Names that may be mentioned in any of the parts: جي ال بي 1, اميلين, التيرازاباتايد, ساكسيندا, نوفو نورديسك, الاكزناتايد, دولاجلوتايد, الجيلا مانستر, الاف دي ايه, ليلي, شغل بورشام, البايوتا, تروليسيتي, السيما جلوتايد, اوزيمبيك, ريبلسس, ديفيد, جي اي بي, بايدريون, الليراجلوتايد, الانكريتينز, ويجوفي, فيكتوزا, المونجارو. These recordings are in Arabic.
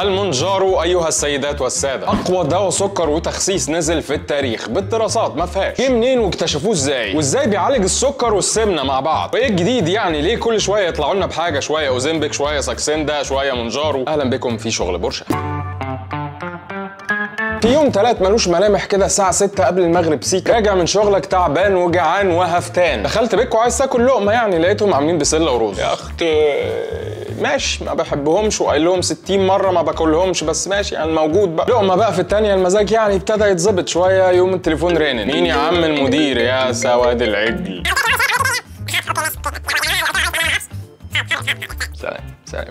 المونجارو ايها السيدات والساده، اقوى دواء سكر وتخسيس نزل في التاريخ بالدراسات ما فيهاش. جه منين واكتشفوه ازاي؟ وازاي بيعالج السكر والسمنه مع بعض؟ وايه الجديد يعني؟ ليه كل شويه يطلعوا لنا بحاجه؟ شويه اوزيمبيك، شويه ساكسيندا، شويه مونجارو. اهلا بكم في شغل بورشه. في يوم تلات ملوش ملامح كده، الساعة 6 قبل المغرب سيكا، راجع من شغلك تعبان وجعان وهفتان، دخلت بيتكم عايز تاكل لقمة يعني، لقيتهم عاملين بسلة ورز. يا أختي ماشي، ما بحبهمش وقايل لهم 60 مرة ما باكلهمش، بس ماشي يعني موجود بقى. لقمة بقى في التانية المزاج يعني ابتدى يتظبط شوية، يوم التليفون رنن. مين يا عم؟ المدير. يا سواد العجل. سلام.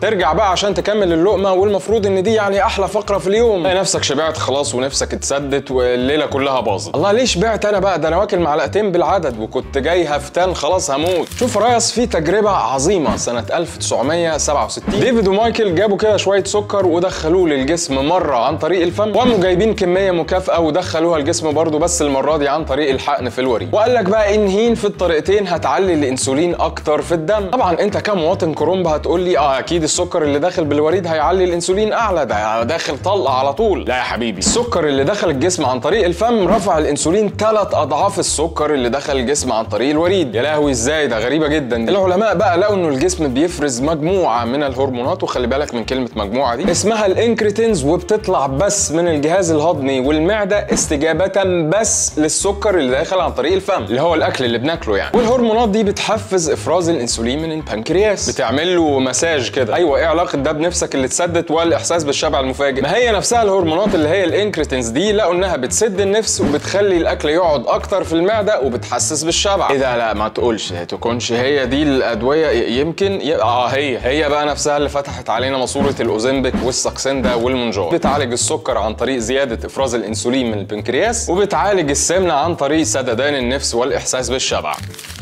ترجع بقى عشان تكمل اللقمه، والمفروض ان دي يعني احلى فقره في اليوم. تلاقي نفسك شبعت خلاص ونفسك اتسدت والليله كلها باظت. الله، ليه شبعت انا بقى؟ ده انا واكل معلقتين بالعدد وكنت جاي هفتان خلاص هموت. شوف رايس في تجربه عظيمه سنه 1967، ديفيد ومايكل جابوا كده شويه سكر ودخلوه للجسم مره عن طريق الفم، وقاموا جايبين كميه مكافاه ودخلوها الجسم برضه، بس المره دي عن طريق الحقن في الوريد. وقال لك بقى انهين في الطريقتين هتعلي الانسولين اكتر في الدم. طبعا انت كمواطن كرومب هتقول لي اكيد السكر اللي داخل بالوريد هيعلي الانسولين اعلى، ده داخل طلقه على طول. لا يا حبيبي، السكر اللي دخل الجسم عن طريق الفم رفع الانسولين 3 اضعاف السكر اللي دخل الجسم عن طريق الوريد. يا لهوي، ازاي ده؟ غريبه جدا دي. العلماء بقى لقوا انه الجسم بيفرز مجموعه من الهرمونات، وخلي بالك من كلمه مجموعه دي، اسمها الانكريتينز، وبتطلع بس من الجهاز الهضمي والمعده استجابه بس للسكر اللي داخل عن طريق الفم، اللي هو الاكل اللي بناكله يعني. والهرمونات دي بتحفز افراز الانسولين من البنكرياس، بتعمل له مساج كده. ايوه، ايه علاقه ده بنفسك اللي اتسدت والاحساس بالشبع المفاجئ؟ ما هي نفسها الهرمونات اللي هي الانكريتينز دي، لقوا انها بتسد النفس وبتخلي الاكل يقعد اكتر في المعده وبتحسس بالشبع. ايه ده؟ لا ما تقولش، ما تكونش هي دي الادويه. يمكن هي بقى نفسها اللي فتحت علينا ماسوره الاوزيمبيك والساكسيندا والمونجارو. بتعالج السكر عن طريق زياده افراز الانسولين من البنكرياس، وبتعالج السمنه عن طريق سددان النفس والاحساس بالشبع.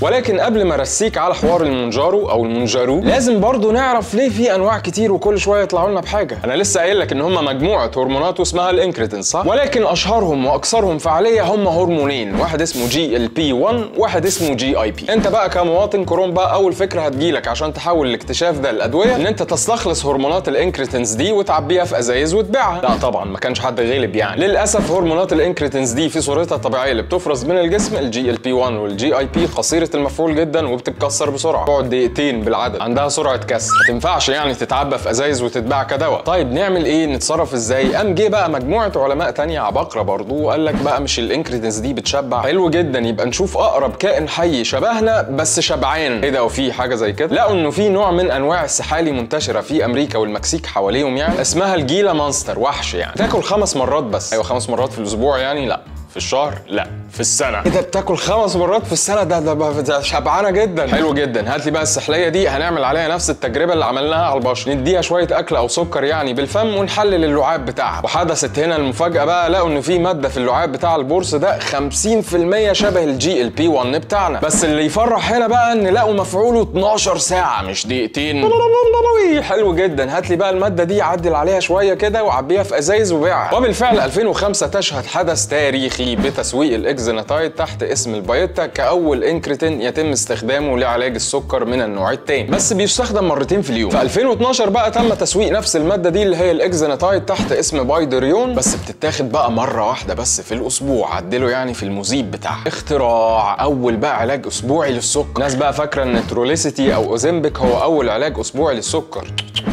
ولكن قبل ما ارسيك على حوار المونجارو او المونجارو، لازم برضو نعرف ليه في انواع كتير وكل شويه يطلعوا لنا بحاجه. انا لسه قايل لك ان هم مجموعه هرمونات واسمها الانكريتينز، صح؟ ولكن اشهرهم واكثرهم فعاليه هم هرمونين، واحد اسمه جي ال بي 1، واحد اسمه جي اي بي. انت بقى كمواطن كوروم بقى اول فكره هتجيلك عشان تحول الاكتشاف ده لادويه، ان انت تستخلص هرمونات الانكريتينز دي وتعبيها في ازايز وتبيعها. لا طبعا، ما كانش حد غالب يعني. للاسف هرمونات الانكريتينز دي في صورتها الطبيعيه اللي بتفرز من الجسم، الجي ال بي 1 والجي اي بي، قصيره المفعول جدا وبتتكسر بسرعه، تقعد دقيقتين بالعدد، عندها سرعه كسر، متنفعش يعني تتعبى في ازايز وتتباع كدواء. طيب نعمل ايه؟ نتصرف ازاي؟ قام جه بقى مجموعه علماء تانية عباقره برضه، وقال لك بقى مش الانكريتينز دي بتشبع؟ حلو جدا، يبقى نشوف اقرب كائن حي شبهنا بس شبعان. ايه ده؟ وفي حاجه زي كده؟ لقوا انه في نوع من انواع السحالي منتشره في امريكا والمكسيك حواليهم يعني، اسمها الجيلا مانستر، وحش يعني، تاكل 5 مرات بس. ايوه 5 مرات في الاسبوع يعني؟ لا في الشهر، لا في السنه. ايه ده؟ بتاكل 5 مرات في السنه؟ ده شبعانه جدا. حلو جدا، هات لي بقى السحليه دي، هنعمل عليها نفس التجربه اللي عملناها على البشر، نديها شويه اكل او سكر يعني بالفم ونحلل اللعاب بتاعها. وحدثت هنا المفاجاه بقى، لقوا ان في ماده في اللعاب بتاع البورس ده 50% شبه الجي ال بي 1 بتاعنا، بس اللي يفرح هنا بقى ان لقوا مفعوله 12 ساعه مش دقيقتين. حلو جدا، هات لي بقى الماده دي، عدل عليها شويه كده وعبيها في ازايز وبيعها. وبالفعل 2005 تشهد حدث تاريخي بتسويق الاكزناتايد تحت اسم البايوتا كاول انكريتين يتم استخدامه لعلاج السكر من النوع الثاني، بس بيستخدم مرتين في اليوم. في 2012 بقى تم تسويق نفس الماده دي اللي هي الاكزناتايد تحت اسم بايدريون، بس بتتاخد بقى مره واحده بس في الاسبوع، عدلوا يعني في المذيب بتاعها. اختراع اول بقى علاج اسبوعي للسكر. الناس بقى فاكره ان تروليسيتي او اوزيمبيك هو اول علاج اسبوعي للسكر،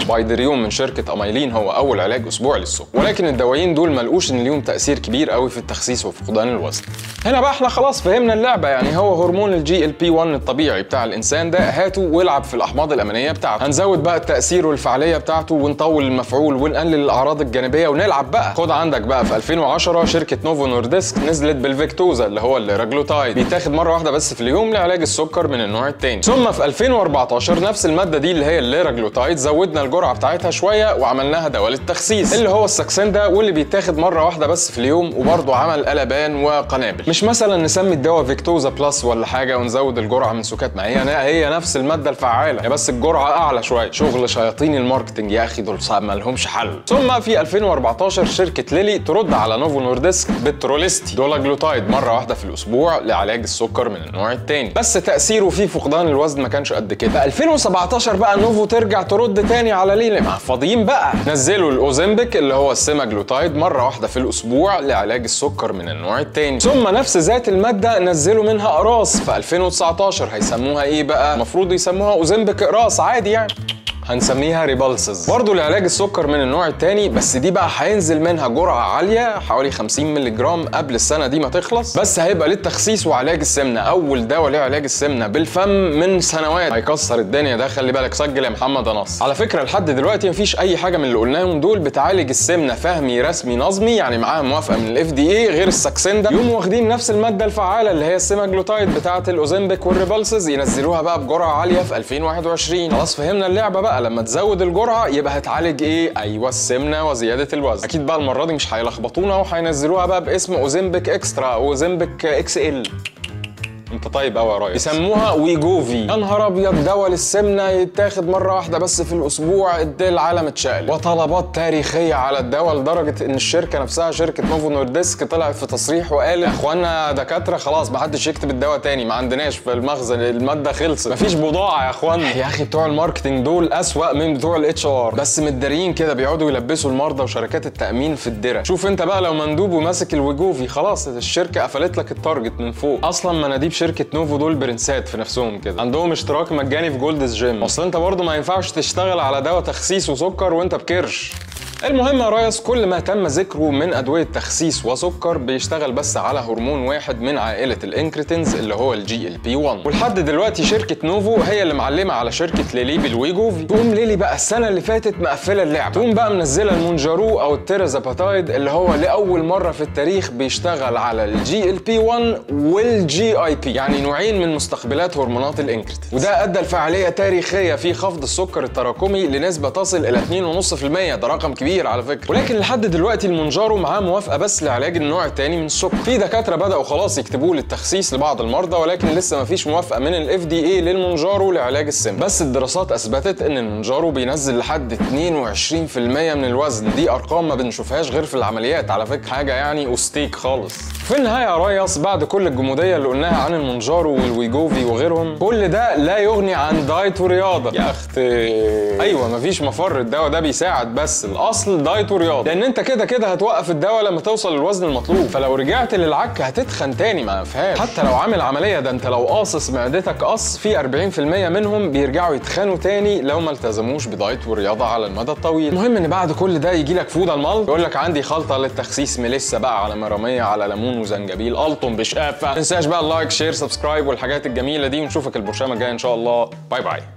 بايدريون من شركه اميلين هو اول علاج اسبوعي للسكر، ولكن الدوايين دول ما لقوش ان ليهم تاثير كبير قوي في التخسيس وفقدان الوزن. هنا بقى احنا خلاص فهمنا اللعبه يعني، هو هرمون الجي ال بي 1 الطبيعي بتاع الانسان ده، هاته والعب في الاحماض الامينيه بتاعته، هنزود بقى التاثير والفعاليه بتاعته ونطول المفعول ونقلل الاعراض الجانبيه ونلعب بقى. خد عندك بقى، في 2010 شركه نوفو نورديسك نزلت بالفيكتوزا اللي هو الليراجلوتايد، بيتاخد مره واحده بس في اليوم لعلاج السكر من النوع الثاني. ثم في 2014 نفس الماده دي اللي هي الليراجلوتايد زودنا الجرعه بتاعتها شويه وعملناها دواء للتخسيس اللي هو الساكسيندا، واللي بيتاخد مره واحده بس في اليوم، وبرضه عمل قلق لبان وقنابل. مش مثلا نسمي الدواء فيكتوزا بلس ولا حاجه ونزود الجرعه من سكات، ما هي نفس الماده الفعاله، هي بس الجرعه اعلى شويه. شغل شياطين الماركتنج يا اخي، دول ما لهمش حل. ثم في 2014 شركه ليلي ترد على نوفو نورديسك بالتروليستي دولاجلوتايد مره واحده في الاسبوع لعلاج السكر من النوع الثاني، بس تاثيره في فقدان الوزن ما كانش قد كده. في 2017 بقى نوفو ترجع ترد تاني على ليلي، مع فاضيين بقى نزلوا الاوزيمبيك اللي هو السيما جلوتايد مره واحده في الاسبوع لعلاج السكر من النوع الثاني. ثم نفس ذات الماده نزلوا منها اقراص في 2019، هيسموها ايه بقى؟ المفروض يسموها اوزيمبيك اقراص عادي يعني، هنسميها ريبلسس، برضه لعلاج السكر من النوع الثاني، بس دي بقى هينزل منها جرعه عاليه حوالي 50 مللي جرام قبل السنه دي ما تخلص، بس هيبقى للتخسيس وعلاج السمنه، اول دواء لعلاج السمنه بالفم من سنوات، هيكسر الدنيا ده، خلي بالك، سجل يا محمد يا نصر. على فكره لحد دلوقتي مفيش اي حاجه من اللي قلناهم دول بتعالج السمنه فهمي رسمي نظمي، يعني معاها موافقه من الاف دي ايه، غير الساكسيندا، يقوموا واخدين نفس الماده الفعاله اللي هي السيما جلوتايد بتاعه الاوزيمبيك والريبلسس، ينزلوها بقى بجرعه عاليه في 2021. خلاص فهمنا اللعبه بقى، لما تزود الجرعه يبقى هتعالج ايه؟ ايوه السمنه وزياده الوزن. اكيد بقى المره دي مش هيلخبطونا وهينزلوها بقى باسم اوزيمبيك اكسترا او اوزيمبيك اكس ال. انت طيب قوي يا ريس. يسموها ويجوفي. يا نهار ابيض، دواء للسمنه يتاخد مره واحده بس في الاسبوع، ادي العالم اتشقلب. وطلبات تاريخيه على الدواء لدرجه ان الشركه نفسها، شركه نوفو نورديسك، طلعت في تصريح وقال يا اخوانا دكاتره خلاص ما حدش يكتب الدواء تاني، ما عندناش في المخزن، الماده خلصت، مفيش بضاعه يا اخوانا. يا اخي بتوع الماركتنج دول اسوأ من بتوع الاتش ار، بس متداريين كده، بيقعدوا يلبسوا المرضى وشركات التامين في الدره. شوف انت بقى لو مندوب وماسك الويجوفي، خلاص الشركه قفلت لك التارجت من فوق. اصلا مناديب شركه نوفو دول برنسات في نفسهم كده، عندهم اشتراك مجاني في جولدز جيم. اصل انت برضه ما ينفعش تشتغل على دواء تخسيس وسكر وانت بكرش. المهم يا ريس، كل ما تم ذكره من ادويه تخسيس وسكر بيشتغل بس على هرمون واحد من عائله الانكريتينز اللي هو الجي ال بي 1، ولحد دلوقتي شركه نوفو هي اللي معلمه على شركه ليلي بالويجوفي. تقوم ليلي بقى السنه اللي فاتت مقفله اللعبه، تقوم بقى منزله المونجارو او التيرازاباتايد اللي هو لاول مره في التاريخ بيشتغل على الجي ال بي 1 والجي اي بي، يعني نوعين من مستقبلات هرمونات الانكريتينز، وده ادى لفعاليه تاريخيه في خفض السكر التراكمي لنسبه تصل الى 2.5%، ده رقم كبير على فكره. ولكن لحد دلوقتي المونجارو معاه موافقه بس لعلاج النوع الثاني من السكر. في دكاتره بداوا خلاص يكتبوه للتخسيس لبعض المرضى، ولكن لسه مفيش موافقه من الاف دي ايه للمونجارو لعلاج السمنه. بس الدراسات اثبتت ان المونجارو بينزل لحد 22% من الوزن، دي ارقام ما بنشوفهاش غير في العمليات على فكره، حاجه يعني اوستيك خالص. في النهايه يا ريس، بعد كل الجموديه اللي قلناها عن المونجارو والويجوفي وغيرهم، كل ده لا يغني عن دايت ورياضه يا اختي. ايوه مفيش مفر، الدواء ده بيساعد، بس الاصل دايت ورياضه، لان انت كده كده هتوقف الدواء لما توصل للوزن المطلوب، فلو رجعت للعك هتتخن تاني، ما فيهاش. حتى لو عامل عمليه، ده انت لو قاصص معدتك قص، في 40% منهم بيرجعوا يتخنوا تاني لو ما التزموش بدايت ورياضه على المدى الطويل. المهم ان بعد كل ده يجي لك فوده المرض يقول لك عندي خلطه للتخسيس، ملسه بقى على مراميه على ليمون وزنجبيل، الطم بشقافه. ما تنساش بقى اللايك شير سبسكرايب والحاجات الجميله دي، ونشوفك البرشامه الجايه ان شاء الله. باي باي.